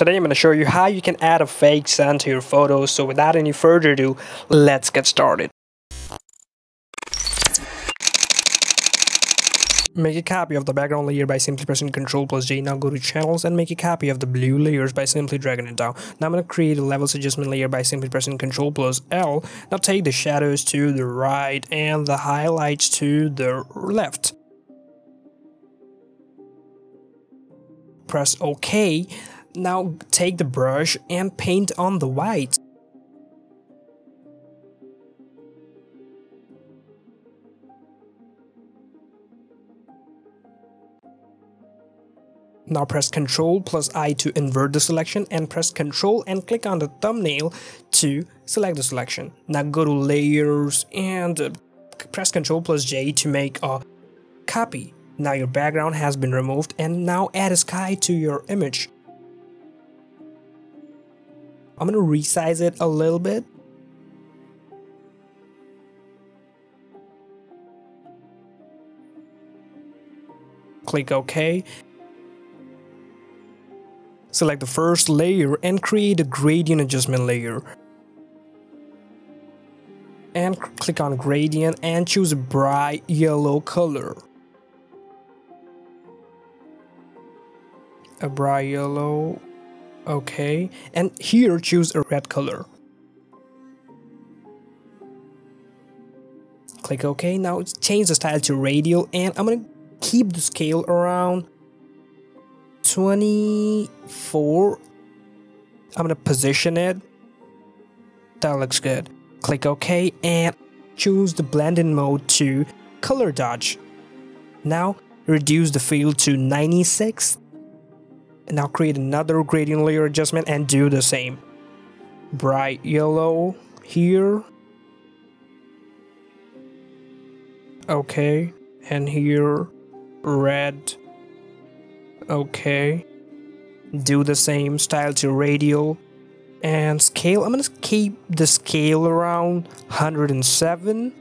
Today I'm going to show you how you can add a fake sound to your photos. So without any further ado, let's get started. Make a copy of the background layer by simply pressing Ctrl+J. Now go to Channels and make a copy of the blue layers by simply dragging it down. Now I'm going to create a levels adjustment layer by simply pressing Ctrl+L. Now take the shadows to the right and the highlights to the left. Press OK. Now take the brush and paint on the white. Now press Ctrl+I to invert the selection and press Ctrl and click on the thumbnail to select the selection. Now go to Layers and press Ctrl+J to make a copy. Now your background has been removed and now add a sky to your image. I'm going to resize it a little bit. Click OK. Select the first layer and create a gradient adjustment layer. And click on gradient and choose a bright yellow color. A bright yellow. Okay, and here choose a red color. Click OK. Now change the style to radial and I'm going to keep the scale around 24. I'm going to position it. That looks good. Click OK and choose the blending mode to color dodge. Now reduce the field to 96. Now create another gradient layer adjustment and do the same. Bright yellow here. Okay, and here red. Okay, do the same. Style to radial and scale. I'm gonna keep the scale around 107.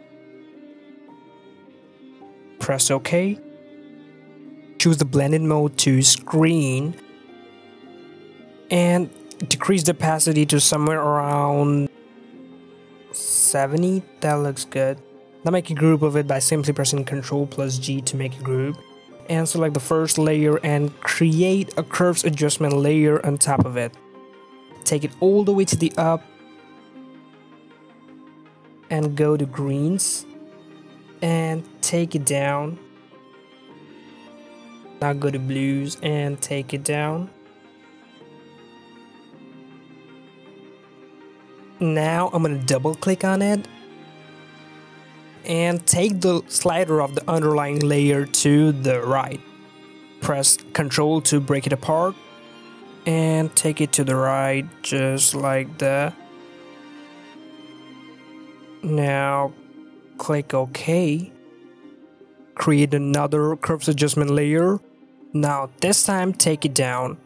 Press OK. Choose the blending mode to screen and decrease the opacity to somewhere around 70. That looks good. Now make a group of it by simply pressing Ctrl+G to make a group and select the first layer and create a curves adjustment layer on top of it. Take it all the way to the up and go to greens and take it down. Now go to blues and take it down. Now I'm going to double click on it and take the slider of the underlying layer to the right. Press Ctrl to break it apart and take it to the right just like that. Now click OK. Create another curves adjustment layer. Now this time take it down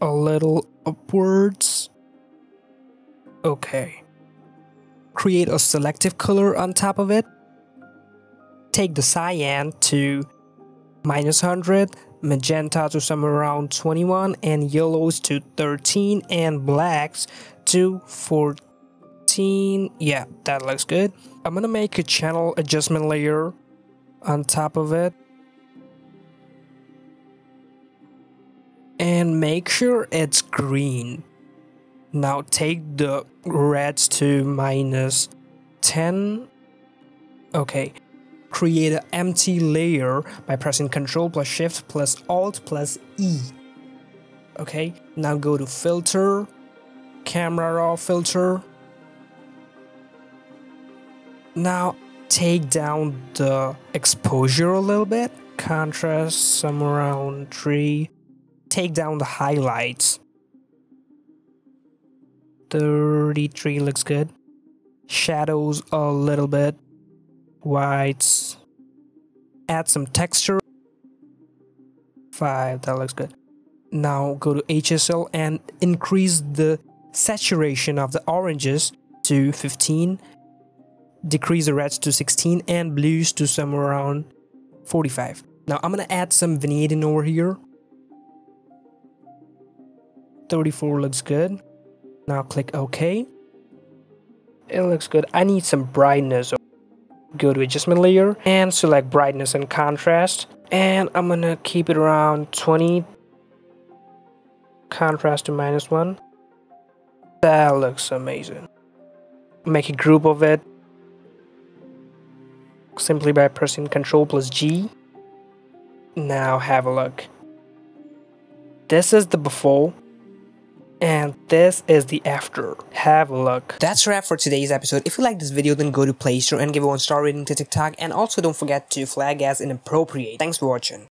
a little upwards. Okay. Create a selective color on top of it. Take the cyan to -100, magenta to somewhere around 21, and yellows to 13, and blacks to 14. Yeah, that looks good. I'm gonna make a channel adjustment layer on top of it. And make sure it's green. Now take the reds to -10. Okay. Create an empty layer by pressing Ctrl+Shift+Alt+E. Okay. Now go to filter, camera raw filter. Now take down the exposure a little bit. Contrast somewhere around 3. Take down the highlights. 33 looks good. Shadows a little bit. Whites. Add some texture. 5. That looks good. Now go to HSL and increase the saturation of the oranges to 15. Decrease the reds to 16 and blues to somewhere around 45. Now I'm gonna add some vignetting over here. 34 looks good. Now click OK. It looks good. I need some brightness. Go to adjustment layer and select brightness and contrast, and I'm gonna keep it around 20. Contrast to -1. That looks amazing. Make a group of it simply by pressing Ctrl+G. Now have a look. This is the before and this is the after. Have a look. That's a wrap for today's episode. If you like this video, then go to Play Store and give a 1-star rating to TikTok, and also don't forget to flag as inappropriate. Thanks for watching.